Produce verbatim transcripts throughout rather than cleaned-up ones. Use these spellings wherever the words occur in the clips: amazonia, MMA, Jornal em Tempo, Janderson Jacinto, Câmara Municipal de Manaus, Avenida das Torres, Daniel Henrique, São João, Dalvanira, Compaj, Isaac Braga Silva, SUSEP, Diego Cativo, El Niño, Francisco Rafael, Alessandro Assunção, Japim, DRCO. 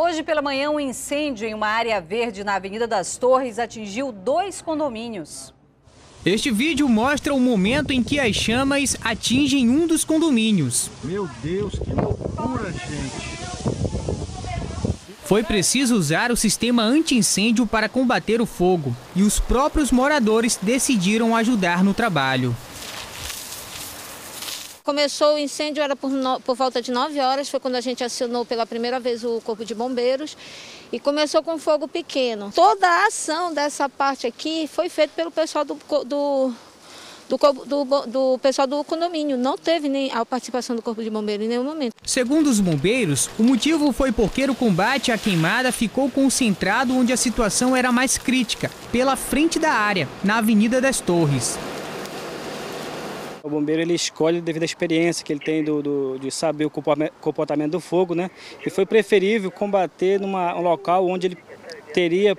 Hoje pela manhã, um incêndio em uma área verde na Avenida das Torres atingiu dois condomínios. Este vídeo mostra o momento em que as chamas atingem um dos condomínios. Meu Deus, que loucura, gente! Foi preciso usar o sistema anti-incêndio para combater o fogo e os próprios moradores decidiram ajudar no trabalho. Começou o incêndio, era por, no, por volta de nove horas, foi quando a gente acionou pela primeira vez o corpo de bombeiros e começou com fogo pequeno. Toda a ação dessa parte aqui foi feita pelo pessoal do, do, do, do, do, do pessoal do condomínio, não teve nem a participação do corpo de bombeiros em nenhum momento. Segundo os bombeiros, o motivo foi porque o combate à queimada ficou concentrado onde a situação era mais crítica, pela frente da área, na Avenida das Torres. O bombeiro ele escolhe devido à experiência que ele tem do, do, de saber o comportamento do fogo, né? E foi preferível combater numa, um local onde ele teria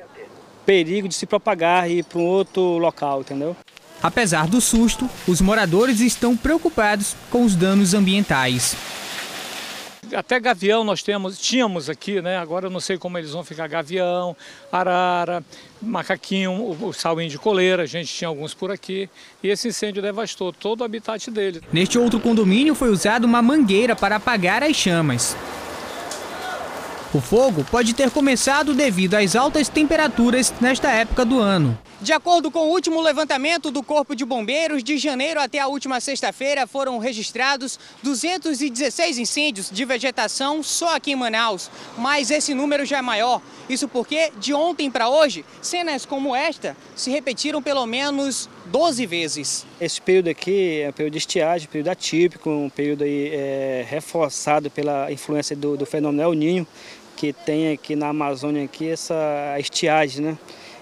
perigo de se propagar e ir para um outro local, entendeu? Apesar do susto, os moradores estão preocupados com os danos ambientais. Até gavião nós temos, tínhamos aqui, né? Agora eu não sei como eles vão ficar, gavião, arara, macaquinho, o, o sauinho de coleira, a gente tinha alguns por aqui. E esse incêndio devastou todo o habitat dele. Neste outro condomínio foi usada uma mangueira para apagar as chamas. O fogo pode ter começado devido às altas temperaturas nesta época do ano. De acordo com o último levantamento do Corpo de Bombeiros, de janeiro até a última sexta-feira foram registrados duzentos e dezesseis incêndios de vegetação só aqui em Manaus. Mas esse número já é maior. Isso porque, de ontem para hoje, cenas como esta se repetiram pelo menos doze vezes. Esse período aqui é um período de estiagem, um período atípico, um período aí, é, reforçado pela influência do, do fenômeno El Niño, que tem aqui na Amazônia aqui essa estiagem, né?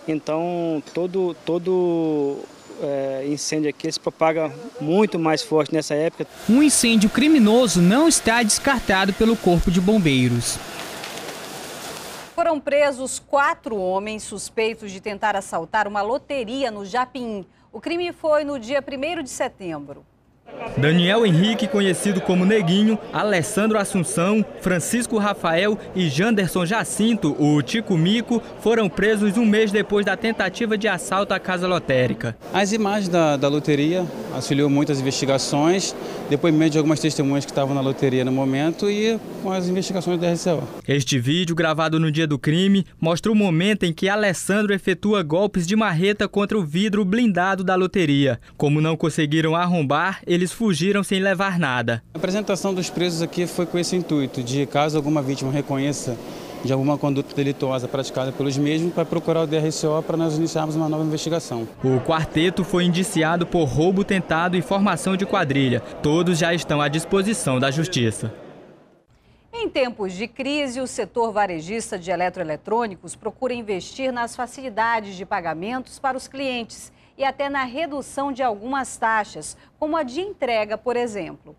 Então todo, todo é, incêndio aqui se propaga muito mais forte nessa época. Um incêndio criminoso não está descartado pelo Corpo de Bombeiros. Foram presos quatro homens suspeitos de tentar assaltar uma loteria no Japim. O crime foi no dia primeiro de setembro. Daniel Henrique, conhecido como Neguinho, Alessandro Assunção, Francisco Rafael e Janderson Jacinto, o Tico Mico, foram presos um mês depois da tentativa de assalto à casa lotérica. As imagens da, da loteria auxiliou muitas investigações, depoimento de algumas testemunhas que estavam na loteria no momento e com as investigações da D R C O. Este vídeo, gravado no dia do crime, mostra o momento em que Alessandro efetua golpes de marreta contra o vidro blindado da loteria. Como não conseguiram arrombar, eles fugiram sem levar nada. A apresentação dos presos aqui foi com esse intuito, de caso alguma vítima reconheça de alguma conduta delituosa praticada pelos mesmos, para procurar o D R C O para nós iniciarmos uma nova investigação. O quarteto foi indiciado por roubo tentado e formação de quadrilha. Todos já estão à disposição da Justiça. Em tempos de crise, o setor varejista de eletroeletrônicos procura investir nas facilidades de pagamentos para os clientes e até na redução de algumas taxas, como a de entrega, por exemplo.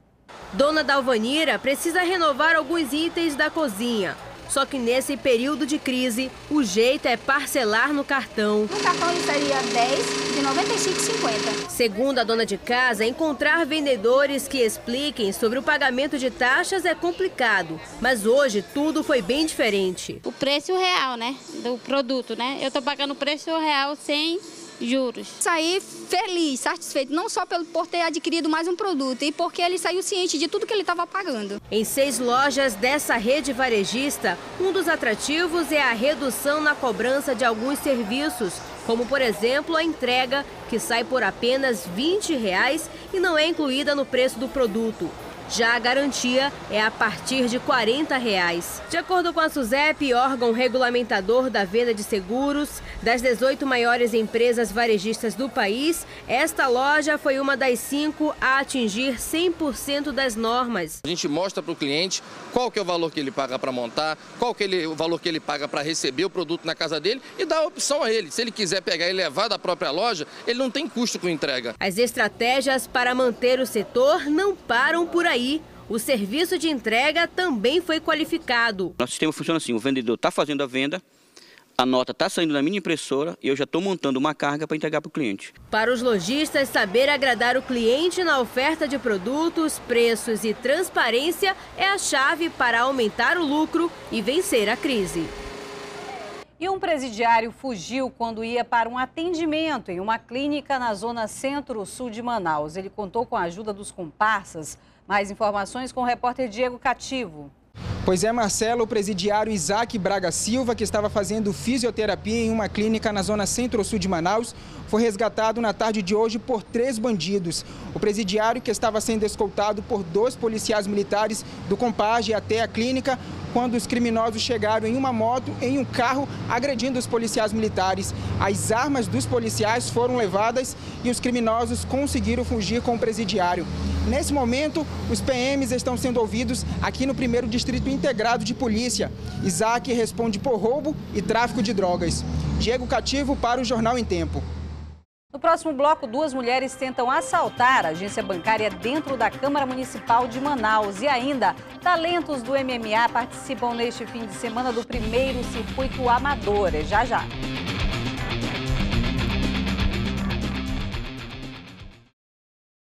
Dona Dalvanira precisa renovar alguns itens da cozinha. Só que nesse período de crise, o jeito é parcelar no cartão. No cartão ele seria dez de noventa e cinco reais e cinquenta centavos. Segundo a dona de casa, encontrar vendedores que expliquem sobre o pagamento de taxas é complicado. Mas hoje tudo foi bem diferente. O preço real, né, do produto, né? Eu tô pagando o preço real sem juros. Saí feliz, satisfeito, não só por ter adquirido mais um produto, e porque ele saiu ciente de tudo que ele estava pagando. Em seis lojas dessa rede varejista, um dos atrativos é a redução na cobrança de alguns serviços, como por exemplo a entrega, que sai por apenas vinte reais e não é incluída no preço do produto. Já a garantia é a partir de quarenta reais. De acordo com a SUSEP, órgão regulamentador da venda de seguros, das dezoito maiores empresas varejistas do país, esta loja foi uma das cinco a atingir cem por cento das normas. A gente mostra para o cliente qual que é o valor que ele paga para montar, qual que é o valor que ele paga para receber o produto na casa dele e dá a opção a ele. Se ele quiser pegar e levar da própria loja, ele não tem custo com entrega. As estratégias para manter o setor não param por aí. E o serviço de entrega também foi qualificado. Nosso sistema funciona assim, o vendedor está fazendo a venda, a nota está saindo da minha impressora e eu já estou montando uma carga para entregar para o cliente. Para os lojistas, saber agradar o cliente na oferta de produtos, preços e transparência é a chave para aumentar o lucro e vencer a crise. E um presidiário fugiu quando ia para um atendimento em uma clínica na zona centro-sul de Manaus. Ele contou com a ajuda dos comparsas. Mais informações com o repórter Diego Cativo. Pois é, Marcelo, o presidiário Isaac Braga Silva, que estava fazendo fisioterapia em uma clínica na zona centro-sul de Manaus, foi resgatado na tarde de hoje por três bandidos. O presidiário, que estava sendo escoltado por dois policiais militares do Compaj até a clínica, quando os criminosos chegaram em uma moto, em um carro, agredindo os policiais militares. As armas dos policiais foram levadas e os criminosos conseguiram fugir com o presidiário. Nesse momento, os P Ms estão sendo ouvidos aqui no primeiro Distrito Integrado de Polícia. Isaac responde por roubo e tráfico de drogas. Diego Cativo para o Jornal em Tempo. No próximo bloco, duas mulheres tentam assaltar a agência bancária dentro da Câmara Municipal de Manaus. E ainda, talentos do M M A participam neste fim de semana do primeiro circuito amador. É já já.